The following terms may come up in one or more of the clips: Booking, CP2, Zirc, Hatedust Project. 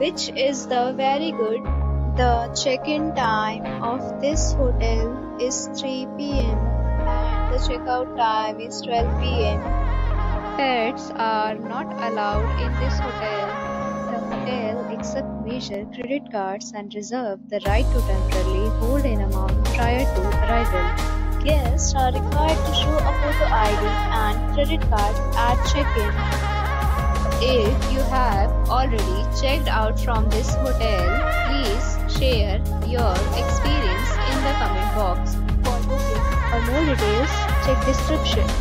which is the very good. The check-in time of this hotel is 3 PM and the checkout time is 12 PM. Pets are not allowed in this hotel. The hotel accepts major credit cards and reserves the right to temporarily hold an amount prior to arrival. Guests are required to show a photo ID and credit card at check-in. If you have already checked out from this hotel, please share your experience in the comment box. For booking or more details, check description.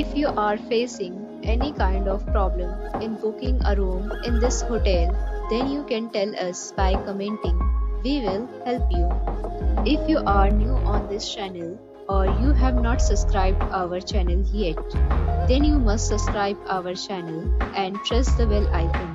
If you are facing any kind of problem in booking a room in this hotel, then you can tell us by commenting. We will help you. If you are new on this channel, or you have not subscribed our channel yet, then you must subscribe our channel and press the bell icon